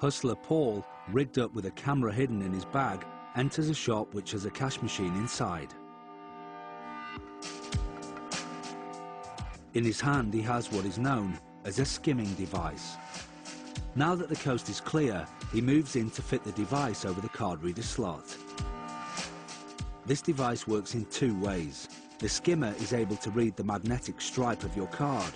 Hustler Paul, rigged up with a camera hidden in his bag, enters a shop which has a cash machine inside. In his hand he has what is known as a skimming device. Now that the coast is clear, he moves in to fit the device over the card reader slot. This device works in two ways. The skimmer is able to read the magnetic stripe of your card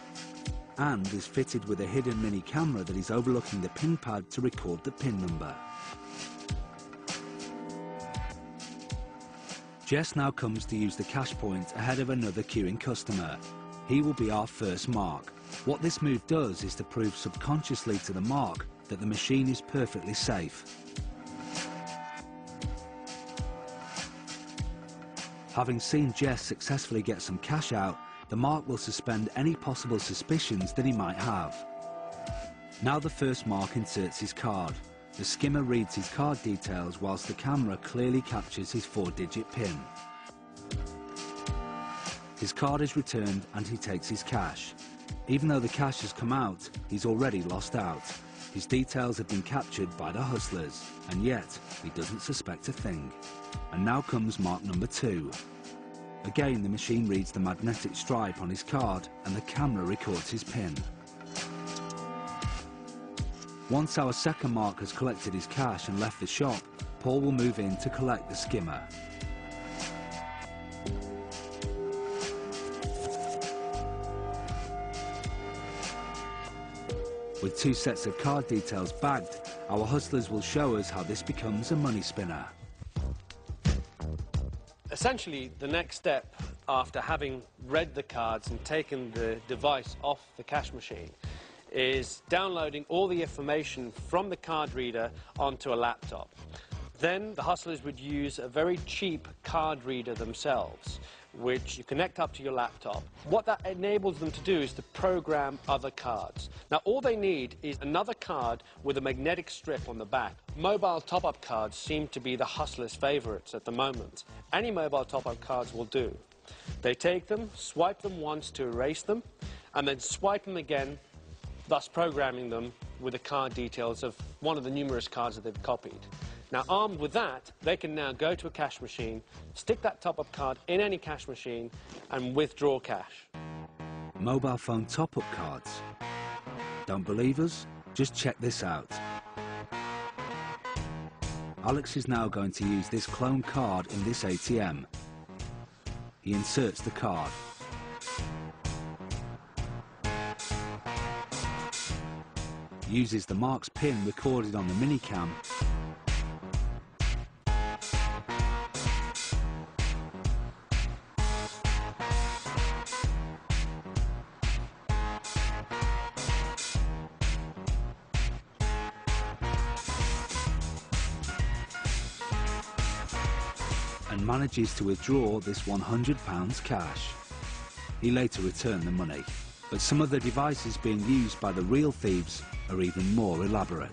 and is fitted with a hidden mini camera that is overlooking the pin pad to record the pin number. Jess now comes to use the cash point ahead of another queuing customer. He will be our first mark. What this move does is to prove subconsciously to the mark that the machine is perfectly safe. Having seen Jess successfully get some cash out, the mark will suspend any possible suspicions that he might have. Now the first mark inserts his card. The skimmer reads his card details whilst the camera clearly captures his 4-digit PIN. His card is returned and he takes his cash. Even though the cash has come out, he's already lost out. His details have been captured by the hustlers, and yet he doesn't suspect a thing. And now comes mark number 2. Again, the machine reads the magnetic stripe on his card and the camera records his PIN. Once our second mark has collected his cash and left the shop, Paul will move in to collect the skimmer. With two sets of card details bagged, our hustlers will show us how this becomes a money spinner. Essentially, the next step after having read the cards and taken the device off the cash machine is downloading all the information from the card reader onto a laptop. Then the hustlers would use a very cheap card reader themselves, which you connect up to your laptop. What that enables them to do is to program other cards. Now, all they need is another card with a magnetic strip on the back. Mobile top-up cards seem to be the hustlers' favorites at the moment. Any mobile top-up cards will do. They take them, swipe them once to erase them, and then swipe them again, thus programming them with the card details of one of the numerous cards that they've copied. Now, armed with that, they can now go to a cash machine, stick that top-up card in any cash machine, and withdraw cash. Mobile phone top-up cards. Don't believe us? Just check this out. Alex is now going to use this clone card in this ATM. He inserts the card. Uses the mark's pin recorded on the minicam. And manages to withdraw this £100 cash. He later returned the money, but some of the devices being used by the real thieves are even more elaborate.